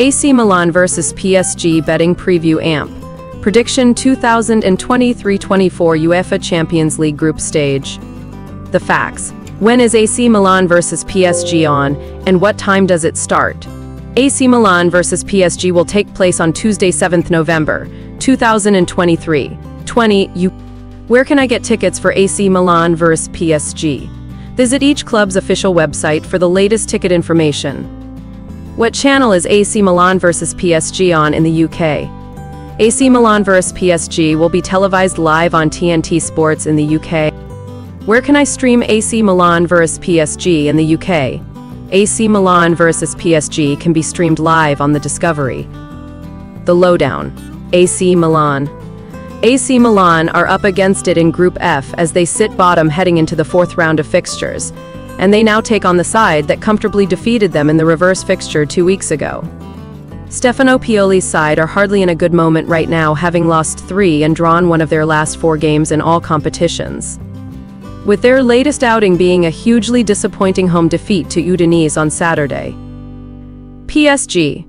AC Milan vs PSG betting preview amp. Prediction 2023-24 UEFA Champions League group stage. The facts. When is AC Milan vs PSG on, and what time does it start? AC Milan vs PSG will take place on Tuesday, 7th November, 2023. Where can I get tickets for AC Milan vs PSG? Visit each club's official website for the latest ticket information. What channel is AC Milan vs PSG on in the UK? AC Milan vs PSG will be televised live on TNT Sports in the UK. Where can I stream AC Milan vs PSG in the UK? AC Milan vs PSG can be streamed live on the Discovery. The lowdown. AC Milan are up against it in Group F as they sit bottom heading into the fourth round of fixtures, and they now take on the side that comfortably defeated them in the reverse fixture 2 weeks ago. Stefano Pioli's side are hardly in a good moment right now, having lost 3 and drawn 1 of their last 4 games in all competitions, with their latest outing being a hugely disappointing home defeat to Udinese on Saturday. PSG.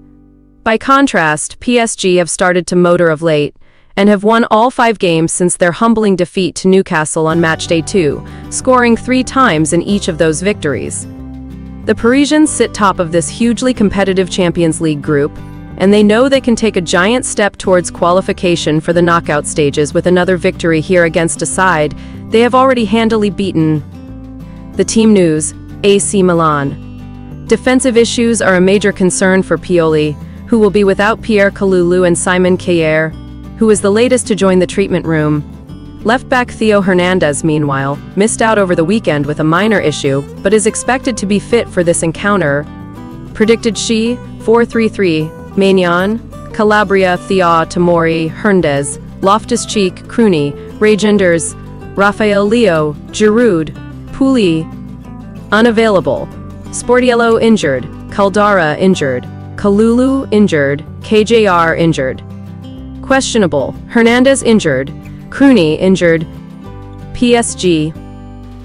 By contrast, PSG have started to motor of late, and have won all 5 games since their humbling defeat to Newcastle on matchday 2, scoring 3 times in each of those victories. The Parisians sit top of this hugely competitive Champions League group, and they know they can take a giant step towards qualification for the knockout stages with another victory here against a side they have already handily beaten. The team news. AC Milan. Defensive issues are a major concern for Pioli, who will be without Pierre Kalulu and Simon Kjaer, who is the latest to join the treatment room. Left-back Theo Hernandez, meanwhile, missed out over the weekend with a minor issue, but is expected to be fit for this encounter. Predicted 4-3-3. Maignan, Calabria, Theo, Tomori, Hernandez, Loftus-Cheek, Krunic, Reijnders, Rafael Leão, Giroud, Pulisic unavailable, Sportiello injured, Caldara injured, Kalulu injured, KJR injured, questionable, Hernandez injured, Krunic injured. PSG.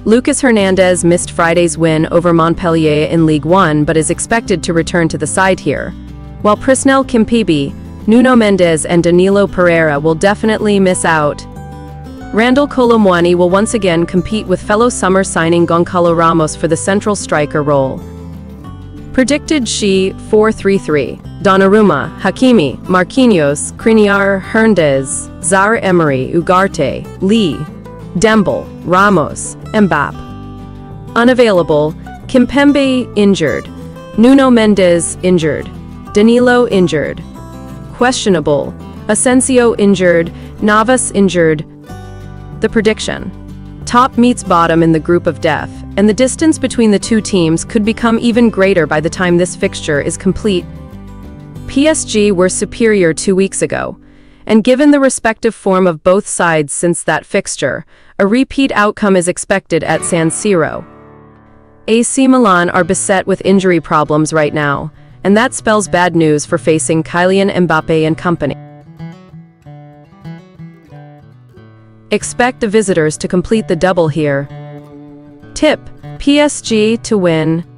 Lucas Hernandez missed Friday's win over Montpellier in Ligue 1 but is expected to return to the side here, while Prisnel Kimpibi, Nuno Mendes and Danilo Pereira will definitely miss out. Randall Colomuani will once again compete with fellow summer signing Goncalo Ramos for the central striker role. Predicted 4-3-3. Donnarumma, Hakimi, Marquinhos, Kriniar, Hernandez, Zaire Emery, Ugarte, Lee, Demble, Ramos, Mbappe. Unavailable, Kimpembe injured, Nuno Mendes injured, Danilo injured, questionable, Asensio injured, Navas injured. The prediction. Top meets bottom in the group of death, and the distance between the 2 teams could become even greater by the time this fixture is complete. PSG were superior 2 weeks ago, and given the respective form of both sides since that fixture, a repeat outcome is expected at San Siro. AC Milan are beset with injury problems right now, and that spells bad news for facing Kylian Mbappe and company. Expect the visitors to complete the double here. Tip: PSG to win.